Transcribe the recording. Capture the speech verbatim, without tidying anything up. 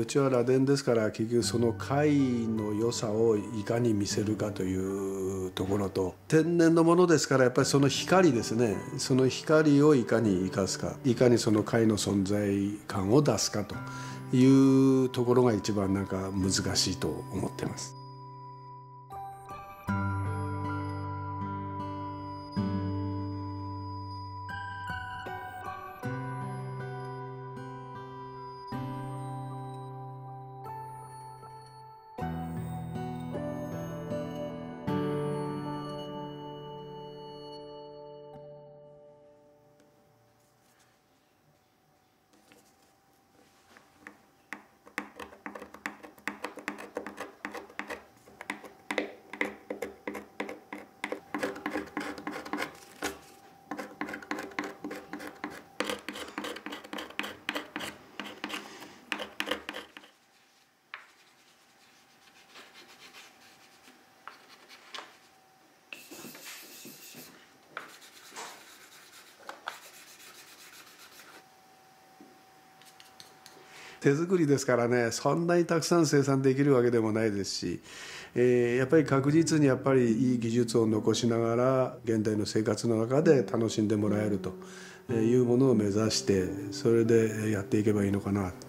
うちは螺鈿ですから結局その貝の良さをいかに見せるかというところと、天然のものですからやっぱりその光ですね、その光をいかに生かすか、いかにその貝の存在感を出すかというところが一番なんか難しいと思ってます。手作りですからね、そんなにたくさん生産できるわけでもないですし、えー、やっぱり確実にやっぱりいい技術を残しながら現代の生活の中で楽しんでもらえるというものを目指して、それでやっていけばいいのかなと。